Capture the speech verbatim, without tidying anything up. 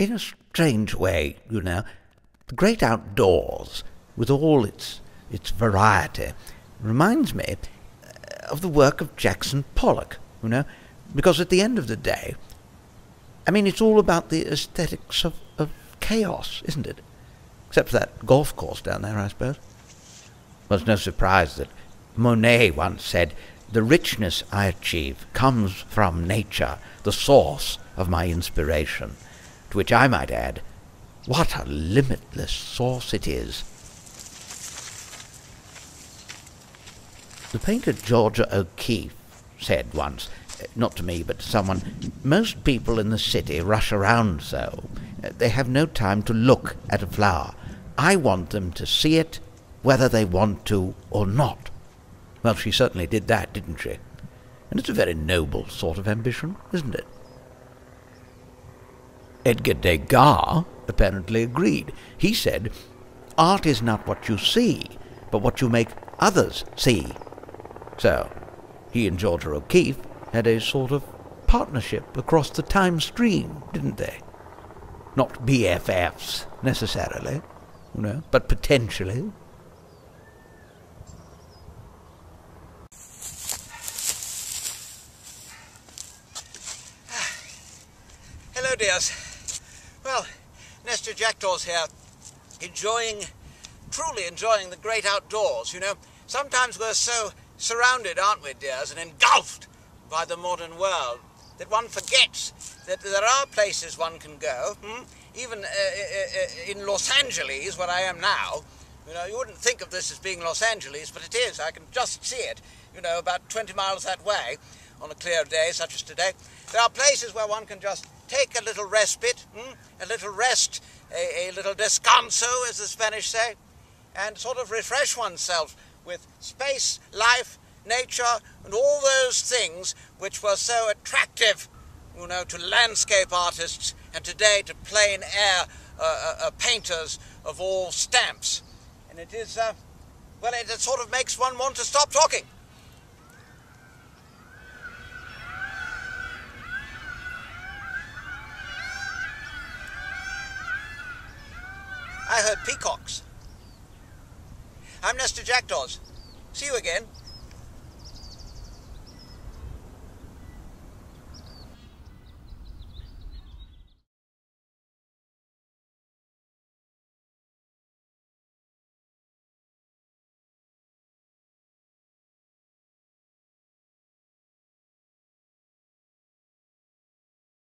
in a strange way, you know, the great outdoors, with all its, its variety, reminds me of the work of Jackson Pollock, you know, because at the end of the day, I mean, it's all about the aesthetics of, of chaos, isn't it? Except for that golf course down there, I suppose. Well, it's no surprise that Monet once said, "The richness I achieve comes from nature, the source of my inspiration." To which I might add, what a limitless source it is. The painter Georgia O'Keeffe said once, not to me but to someone, "Most people in the city rush around so. They have no time to look at a flower. I want them to see it, whether they want to or not." Well, she certainly did that, didn't she? And it's a very noble sort of ambition, isn't it? Edgar Degas apparently agreed. He said, "Art is not what you see, but what you make others see." So, he and Georgia O'Keeffe had a sort of partnership across the time stream, didn't they? Not B F Fs, necessarily, you know, but potentially. Hello, dears. Well, Knestor Jackdaws here, enjoying, truly enjoying the great outdoors, you know. Sometimes we're so surrounded, aren't we, dears, and engulfed by the modern world, that one forgets that there are places one can go, hmm? even uh, uh, uh, in Los Angeles, where I am now. You know, you wouldn't think of this as being Los Angeles, but it is. I can just see it, you know, about twenty miles that way, on a clear day such as today. There are places where one can just take a little respite, hmm? a little rest, a, a little descanso, as the Spanish say, and sort of refresh oneself with space, life, nature, and all those things which were so attractive, you know, to landscape artists, and today to plain air uh, uh, painters of all stamps. And it is, uh, well, it, it sort of makes one want to stop talking. I heard peacocks. I'm Knestor Jackdaws. See you again.